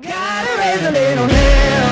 Gotta raise a little hell.